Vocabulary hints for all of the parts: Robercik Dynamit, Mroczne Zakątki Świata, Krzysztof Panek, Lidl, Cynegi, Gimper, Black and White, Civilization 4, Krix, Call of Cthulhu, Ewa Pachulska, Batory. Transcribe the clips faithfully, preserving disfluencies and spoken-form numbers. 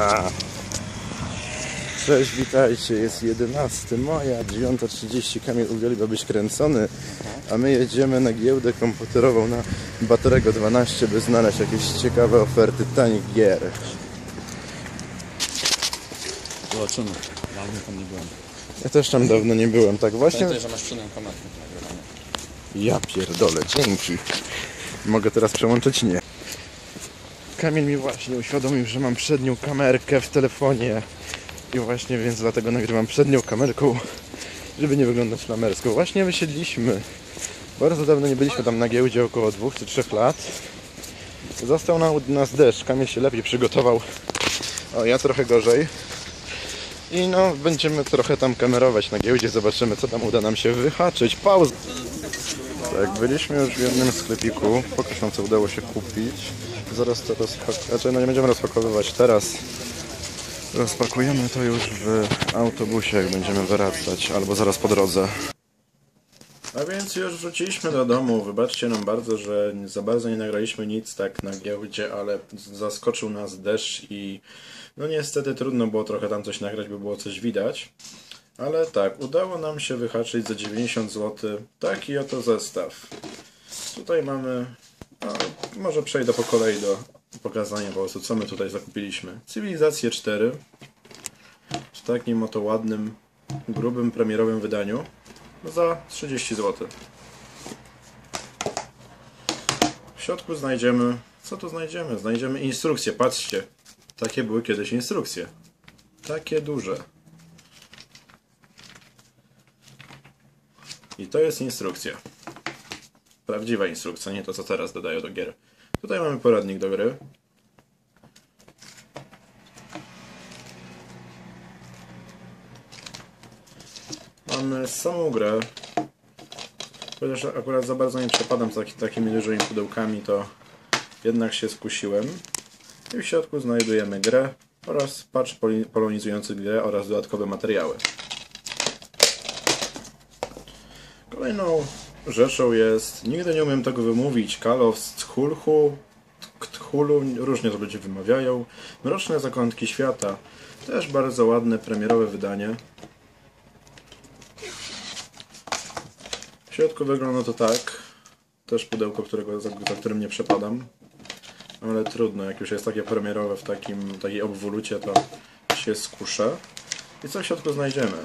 A. Cześć, witajcie, jest jedenastego maja, dziewiąta trzydzieści, Kamil uwielbia być kręcony, a my jedziemy na giełdę komputerową na Batorego dwanaście, by znaleźć jakieś ciekawe oferty tanich gier. Zobaczymy, dawno tam nie byłem. Ja też tam dawno nie byłem, tak właśnie? Pamiętaj, że masz przed nami kamerę. Ja pierdolę, dzięki. Mogę teraz przełączyć? Nie. Kamil mi właśnie uświadomił, że mam przednią kamerkę w telefonie. I właśnie, więc dlatego nagrywam przednią kamerką, żeby nie wyglądać lamersko. Właśnie wysiedliśmy. Bardzo dawno nie byliśmy tam na giełdzie, około dwóch czy trzech lat. Został na nas deszcz, Kamil się lepiej przygotował. O, ja trochę gorzej. I no, będziemy trochę tam kamerować na giełdzie, zobaczymy, co tam uda nam się wyhaczyć. Pauza! Tak, byliśmy już w jednym sklepiku. Pokaż nam, co udało się kupić. Zaraz to rozpakować. Znaczy, no nie będziemy rozpakowywać teraz. Rozpakujemy to już w autobusie, jak będziemy wracać, albo zaraz po drodze. A więc już wróciliśmy do domu. Wybaczcie nam bardzo, że za bardzo nie nagraliśmy nic tak na giełdzie, ale zaskoczył nas deszcz i no niestety trudno było trochę tam coś nagrać, by było coś widać. Ale tak, udało nam się wyhaczyć za dziewięćdziesiąt złotych taki oto zestaw. Tutaj mamy... No, może przejdę po kolei do pokazania po prostu, co my tutaj zakupiliśmy. Cywilizację cztery w takim oto ładnym, grubym, premierowym wydaniu za trzydzieści złotych. W środku znajdziemy... Co tu znajdziemy? Znajdziemy instrukcje, patrzcie. Takie były kiedyś instrukcje. Takie duże. I to jest instrukcja. Prawdziwa instrukcja, nie to, co teraz dodaję do gier. Tutaj mamy poradnik do gry. Mamy samą grę. Chociaż akurat za bardzo nie przepadam za takimi dużymi pudełkami, to jednak się skusiłem. I w środku znajdujemy grę oraz patch polonizujący grę oraz dodatkowe materiały. Kolejną rzeczą jest, nigdy nie umiem tego wymówić, Call of Cthulhu, Cthulhu, różnie to ludzie wymawiają, Mroczne Zakątki Świata, też bardzo ładne, premierowe wydanie. W środku wygląda to tak, też pudełko, którego, za, za którym nie przepadam, ale trudno, jak już jest takie premierowe w takim, takiej obwolucie, to się skuszę. I co w środku znajdziemy?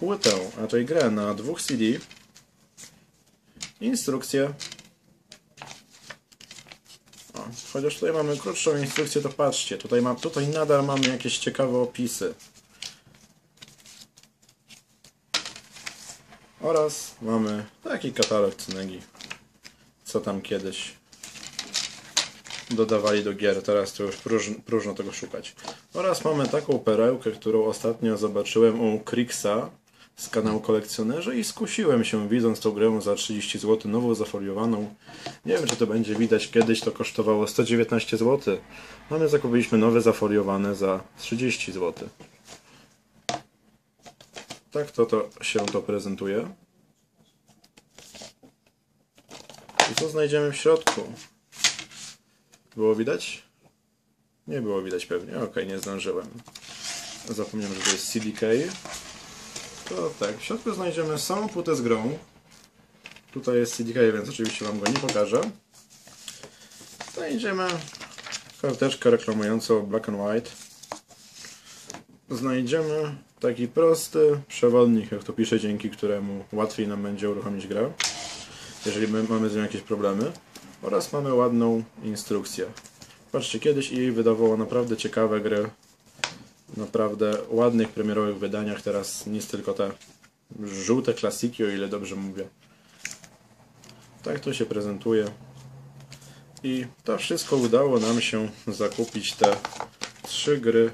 Płytę, a to i grę na dwóch C D, instrukcję. O, chociaż tutaj mamy krótszą instrukcję, to patrzcie, tutaj, ma, tutaj nadal mamy jakieś ciekawe opisy. Oraz mamy taki katalog Cynegi, co tam kiedyś dodawali do gier, teraz to już próżno, próżno tego szukać. Oraz mamy taką perełkę, którą ostatnio zobaczyłem u Krixa z kanału Kolekcjonerzy i skusiłem się, widząc tą grę za trzydzieści złotych, nową, zafoliowaną. Nie wiem, czy to będzie widać, kiedyś to kosztowało sto dziewiętnaście złotych. No my zakupiliśmy nowe, zafoliowane za trzydzieści złotych. Tak to, to się to prezentuje. I co znajdziemy w środku? Było widać? Nie było widać pewnie, ok, nie zdążyłem. Zapomniałem, że to jest C D K. To tak, w środku znajdziemy samą płytę z grą. Tutaj jest C D K, więc oczywiście wam go nie pokażę. Znajdziemy karteczkę reklamującą Black and White. Znajdziemy taki prosty przewodnik, jak to pisze, dzięki któremu łatwiej nam będzie uruchomić grę, jeżeli my mamy z nią jakieś problemy. Oraz mamy ładną instrukcję. Patrzcie, kiedyś jej wydawało naprawdę ciekawe gry. Naprawdę ładnych, premierowych wydaniach. Teraz nic, tylko te żółte klasiki, o ile dobrze mówię. Tak to się prezentuje. I to wszystko udało nam się zakupić, te trzy gry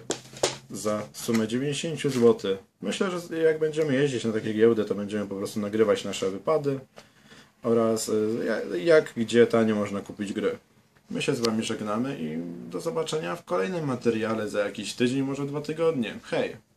za sumę dziewięćdziesiąt złotych. Myślę, że jak będziemy jeździć na takie giełdy, to będziemy po prostu nagrywać nasze wypady oraz jak, gdzie tanio można kupić gry. My się z wami żegnamy i do zobaczenia w kolejnym materiale za jakiś tydzień, może dwa tygodnie. Hej!